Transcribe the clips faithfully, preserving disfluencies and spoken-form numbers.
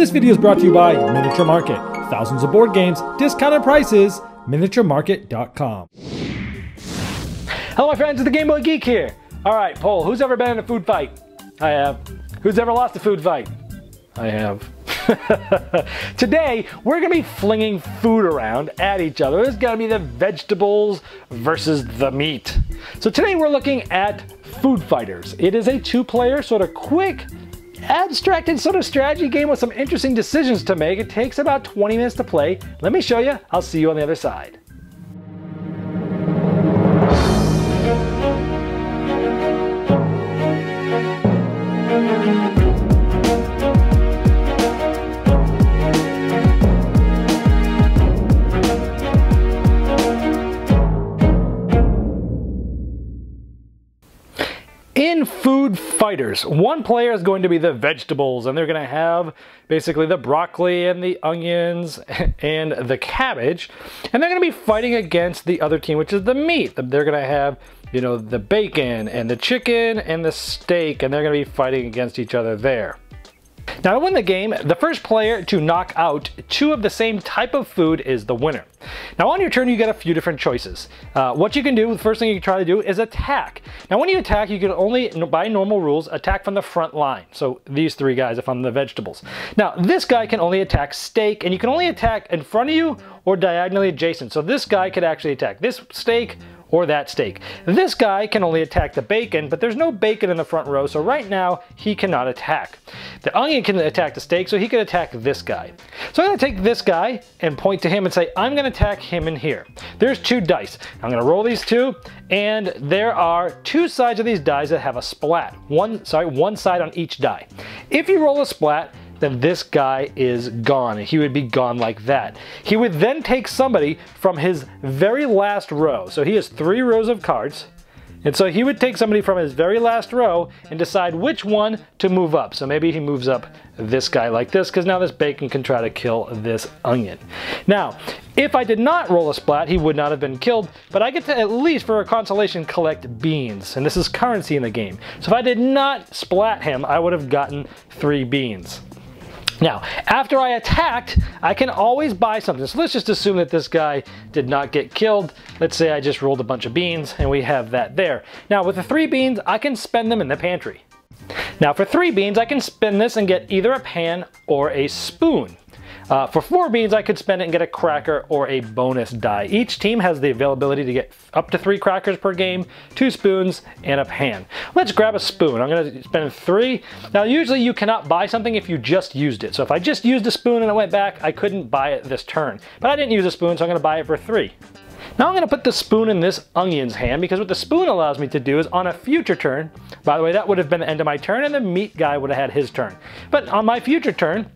This video is brought to you by Miniature Market. Thousands of board games, discounted prices, miniature market dot com. Hello my friends, it's TheGameBoyGeek here. Alright, poll, who's ever been in a food fight? I have. Who's ever lost a food fight? I have. Today, we're going to be flinging food around at each other. It's going to be the vegetables versus the meat. So today we're looking at Food Fighters. It is a two-player sort of quick, abstracted sort of strategy game with some interesting decisions to make. It takes about twenty minutes to play. Let me show you. I'll see you on the other side. In Food Fighters, one player is going to be the vegetables, and they're going to have basically the broccoli and the onions and the cabbage, and they're going to be fighting against the other team, which is the meat. They're going to have, you know, the bacon and the chicken and the steak, and they're going to be fighting against each other there. Now, to win the game, the first player to knock out two of the same type of food is the winner. Now, on your turn, you get a few different choices. Uh, what you can do, the first thing you can try to do is attack. Now, when you attack, you can only, by normal rules, attack from the front line. So, these three guys, if I'm the vegetables. Now, this guy can only attack steak, and you can only attack in front of you or diagonally adjacent. So, this guy could actually attack this steak or that steak. This guy can only attack the bacon, but there's no bacon in the front row, so right now he cannot attack. The onion can attack the steak, so he can attack this guy. So I'm gonna take this guy and point to him and say, I'm gonna attack him in here. There's two dice. I'm gonna roll these two, and there are two sides of these dice that have a splat. One, sorry, one side on each die. If you roll a splat, then this guy is gone. He would be gone like that. He would then take somebody from his very last row. So he has three rows of cards. And so he would take somebody from his very last row and decide which one to move up. So maybe he moves up this guy like this, because now this bacon can try to kill this onion. Now, if I did not roll a splat, he would not have been killed, but I get to, at least for a consolation, collect beans. And this is currency in the game. So if I did not splat him, I would have gotten three beans. Now, after I attacked, I can always buy something. So let's just assume that this guy did not get killed. Let's say I just rolled a bunch of beans and we have that there. Now, with the three beans, I can spend them in the pantry. Now, for three beans, I can spin this and get either a pan or a spoon. Uh, for four beans, I could spend it and get a cracker or a bonus die. Each team has the availability to get up to three crackers per game, two spoons, and a pan. Let's grab a spoon. I'm going to spend three. Now, usually you cannot buy something if you just used it. So if I just used a spoon and I went back, I couldn't buy it this turn. But I didn't use a spoon, so I'm going to buy it for three. Now I'm going to put the spoon in this onion's hand, because what the spoon allows me to do is on a future turn, by the way, that would have been the end of my turn, and the meat guy would have had his turn. But on my future turn,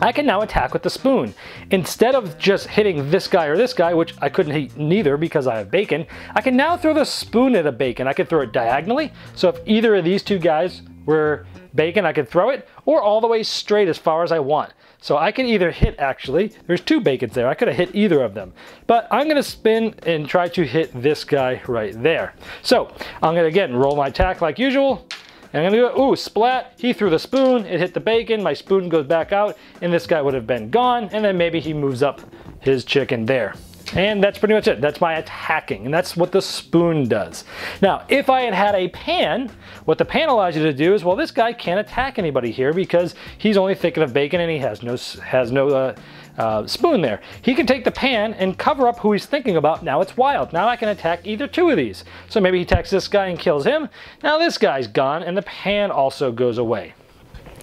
I can now attack with the spoon. Instead of just hitting this guy or this guy, which I couldn't hit neither because I have bacon, I can now throw the spoon at a bacon. I could throw it diagonally, so if either of these two guys were bacon, I could throw it, or all the way straight as far as I want. So I can either hit, actually, there's two bacons there, I could have hit either of them. But I'm gonna spin and try to hit this guy right there. So I'm gonna, again, roll my attack like usual. I'm gonna do it, ooh, splat, he threw the spoon, it hit the bacon, my spoon goes back out, and this guy would have been gone, and then maybe he moves up his chicken there. And that's pretty much it. That's my attacking, and that's what the spoon does. Now, if I had had a pan, what the pan allows you to do is, well, this guy can't attack anybody here because he's only thinking of bacon and he has no, has no uh, uh, spoon there. He can take the pan and cover up who he's thinking about. Now it's wild. Now I can attack either two of these. So maybe he attacks this guy and kills him. Now this guy's gone, and the pan also goes away.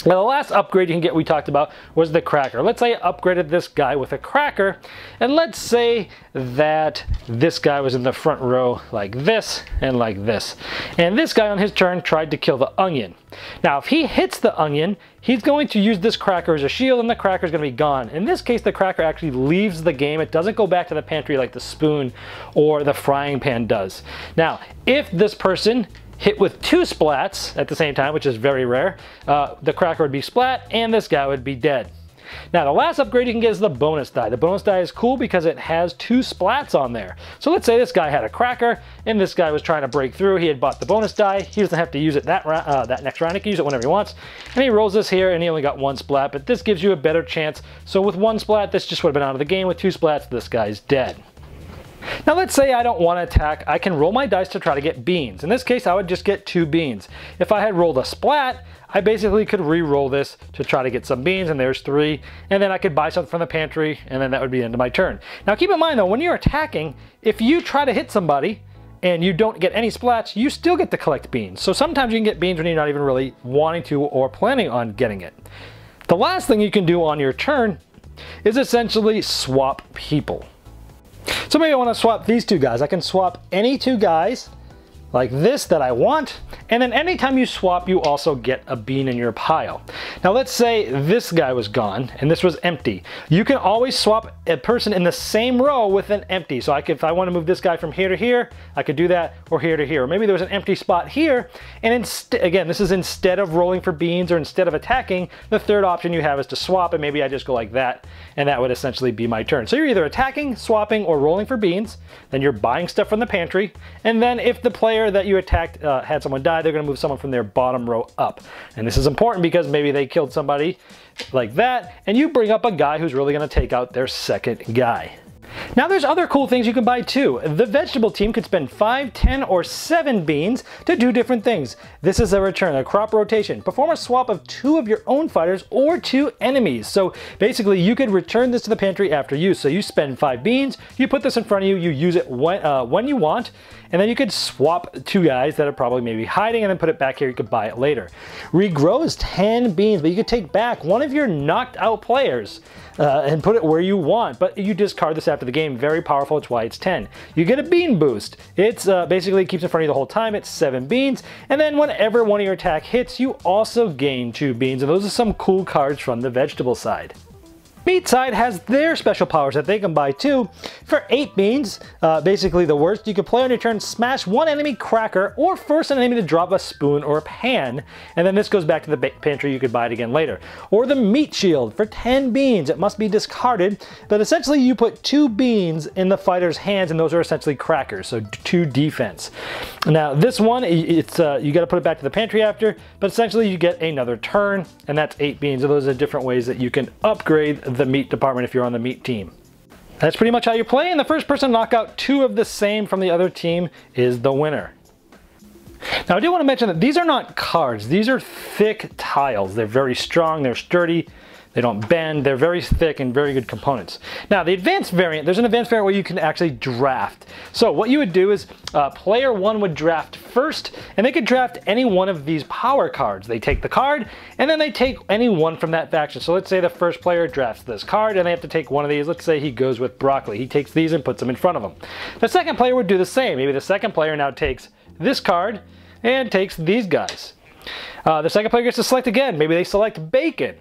Now the last upgrade you can get, we talked about, was the cracker. Let's say I upgraded this guy with a cracker, and let's say that this guy was in the front row like this and like this. And this guy on his turn tried to kill the onion. Now if he hits the onion, he's going to use this cracker as a shield, and the cracker is going to be gone. In this case, the cracker actually leaves the game. It doesn't go back to the pantry like the spoon or the frying pan does. Now if this person hit with two splats at the same time, which is very rare, uh, the cracker would be splat and this guy would be dead. Now the last upgrade you can get is the bonus die. The bonus die is cool because it has two splats on there. So let's say this guy had a cracker and this guy was trying to break through. He had bought the bonus die. He doesn't have to use it that, uh, that next round. He can use it whenever he wants. And he rolls this here and he only got one splat, but this gives you a better chance. So with one splat, this just would have been out of the game. With two splats, this guy's dead. Now let's say I don't want to attack, I can roll my dice to try to get beans. In this case, I would just get two beans. If I had rolled a splat, I basically could re-roll this to try to get some beans, and there's three, and then I could buy something from the pantry, and then that would be the end of my turn. Now keep in mind though, when you're attacking, if you try to hit somebody, and you don't get any splats, you still get to collect beans. So sometimes you can get beans when you're not even really wanting to or planning on getting it. The last thing you can do on your turn is essentially swap people. So maybe I want to swap these two guys. I can swap any two guys like this that I want, and then anytime you swap, you also get a bean in your pile. Now let's say this guy was gone and this was empty. You can always swap a person in the same row with an empty. So I could, if I want to move this guy from here to here, I could do that, or here to here. Or maybe there was an empty spot here, and again, this is instead of rolling for beans or instead of attacking, the third option you have is to swap, and maybe I just go like that, and that would essentially be my turn. So you're either attacking, swapping, or rolling for beans, then you're buying stuff from the pantry, and then if the player that you attacked uh, had someone die, they're going to move someone from their bottom row up. And this is important because maybe they killed somebody like that, and you bring up a guy who's really going to take out their second guy. Now there's other cool things you can buy too. The vegetable team could spend five, ten, or seven beans to do different things. This is a return, a crop rotation. Perform a swap of two of your own fighters or two enemies. So basically you could return this to the pantry after use. So you spend five beans, you put this in front of you, you use it when, uh, when you want, and then you could swap two guys that are probably maybe hiding and then put it back here, you could buy it later. Regrow is ten beans, but you could take back one of your knocked out players uh, and put it where you want, but you discard this after the game. Very powerful, it's why it's ten. You get a bean boost. It's uh, basically keeps in front of you the whole time, it's seven beans, and then whenever one of your attack hits, you also gain two beans, and those are some cool cards from the vegetable side. Meat side has their special powers that they can buy too. For eight beans, uh, basically the worst, you can play on your turn, smash one enemy cracker or force an enemy to drop a spoon or a pan, and then this goes back to the pantry, you could buy it again later. Or the meat shield, for ten beans, it must be discarded, but essentially you put two beans in the fighter's hands, and those are essentially crackers, so two defense. Now this one, it's uh, you gotta put it back to the pantry after, but essentially you get another turn, and that's eight beans, so those are different ways that you can upgrade the meat department if you're on the meat team. That's pretty much how you play, and the first person to knock out two of the same from the other team is the winner. Now I do want to mention that these are not cards, these are thick tiles. They're very strong, they're sturdy, they don't bend, they're very thick and very good components. Now the advanced variant, there's an advanced variant where you can actually draft. So what you would do is uh, player one would draft first, and they could draft any one of these power cards. They take the card and then they take any one from that faction. So let's say the first player drafts this card and they have to take one of these. Let's say he goes with broccoli. He takes these and puts them in front of him. The second player would do the same. Maybe the second player now takes this card and takes these guys. Uh, the second player gets to select again. Maybe they select bacon.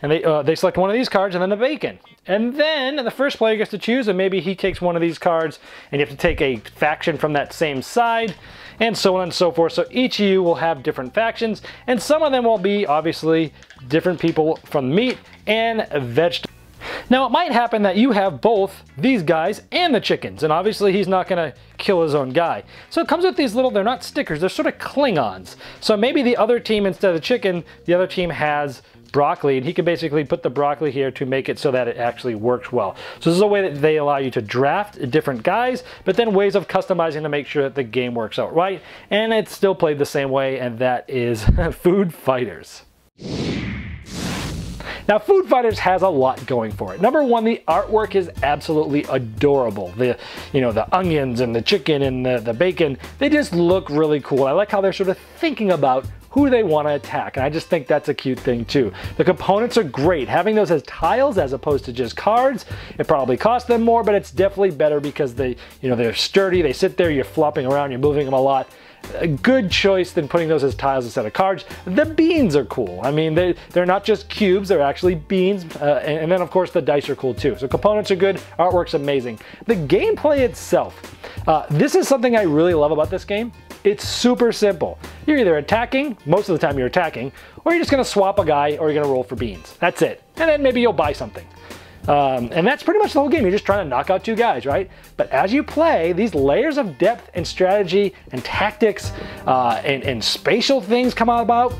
And they, uh, they select one of these cards and then the bacon. And then the first player gets to choose, and maybe he takes one of these cards, and you have to take a faction from that same side, and so on and so forth. So each of you will have different factions, and some of them will be obviously different people from meat and vegetables. Now it might happen that you have both these guys and the chickens, and obviously he's not going to kill his own guy. So it comes with these little, they're not stickers, they're sort of Klingons. So maybe the other team, instead of chicken, the other team has broccoli, and he can basically put the broccoli here to make it so that it actually works well. So this is a way that they allow you to draft different guys, but then ways of customizing to make sure that the game works out right, and it's still played the same way, and that is Food Fighters. Now Food Fighters has a lot going for it. Number one, the artwork is absolutely adorable. The, you know, the onions and the chicken and the, the bacon, they just look really cool. I like how they're sort of thinking about who they want to attack, and I just think that's a cute thing too. The components are great. Having those as tiles as opposed to just cards, it probably costs them more, but it's definitely better because they, you know, they're sturdy, they sit there, you're flopping around, you're moving them a lot. A good choice than putting those as tiles instead of cards. The beans are cool. I mean, they, they're not just cubes, they're actually beans. Uh, and, and then of course the dice are cool too. So components are good, artwork's amazing. The gameplay itself, uh, this is something I really love about this game. It's super simple. You're either attacking, most of the time you're attacking, or you're just gonna swap a guy, or you're gonna roll for beans. That's it. And then maybe you'll buy something. Um, and that's pretty much the whole game. You're just trying to knock out two guys, right? But as you play, these layers of depth and strategy and tactics uh, and, and spatial things come out about.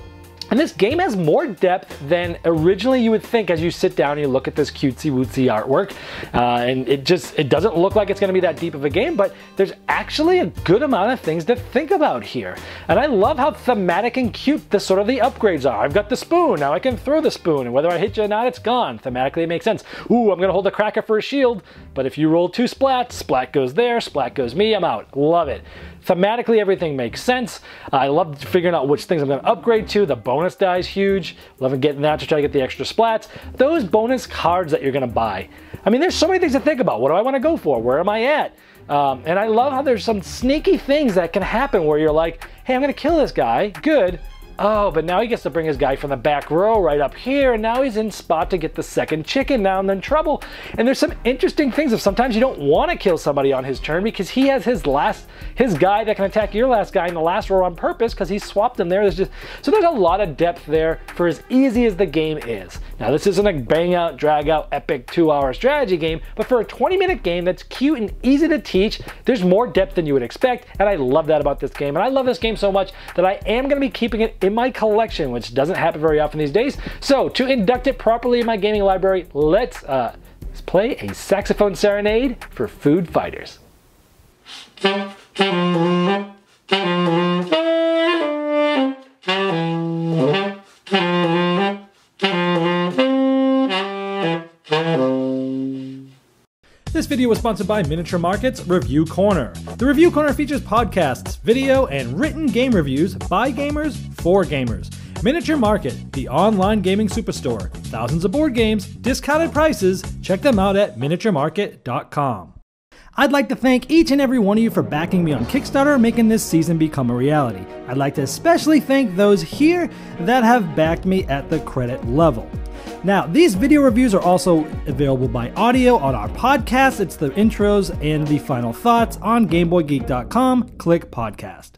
And this game has more depth than originally you would think as you sit down and you look at this cutesy-wootsy artwork. Uh, and it just, it doesn't look like it's going to be that deep of a game, but there's actually a good amount of things to think about here. And I love how thematic and cute the sort of the upgrades are. I've got the spoon, now I can throw the spoon, and whether I hit you or not, it's gone. Thematically, it makes sense. Ooh, I'm going to hold the cracker for a shield, but if you roll two splats, splat goes there, splat goes me, I'm out. Love it. Thematically, everything makes sense. Uh, I love figuring out which things I'm going to upgrade to. The bonus die is huge. Loving getting that to try to get the extra splats. Those bonus cards that you're going to buy. I mean, there's so many things to think about. What do I want to go for? Where am I at? Um, and I love how there's some sneaky things that can happen where you're like, hey, I'm going to kill this guy. Good. Oh, but now he gets to bring his guy from the back row right up here, and now he's in spot to get the second chicken. Now I'm in trouble. And there's some interesting things of sometimes you don't want to kill somebody on his turn because he has his last, his guy that can attack your last guy in the last row on purpose because he swapped him there. There's just, so there's a lot of depth there for as easy as the game is. Now this isn't a bang out, drag out, epic two hour strategy game, but for a twenty minute game that's cute and easy to teach, there's more depth than you would expect. And I love that about this game. And I love this game so much that I am going to be keeping it in my collection, which doesn't happen very often these days. So to induct it properly in my gaming library, let's, uh, let's play a saxophone serenade for Food Fighters. This video was sponsored by Miniature Market's Review Corner. The Review Corner features podcasts, video, and written game reviews by gamers for gamers. Miniature Market, the online gaming superstore. Thousands of board games, discounted prices. Check them out at miniature market dot com. I'd like to thank each and every one of you for backing me on Kickstarter and making this season become a reality. I'd like to especially thank those here that have backed me at the credit level. Now, these video reviews are also available by audio on our podcast. It's the intros and the final thoughts on Game Boy Geek dot com. Click podcast.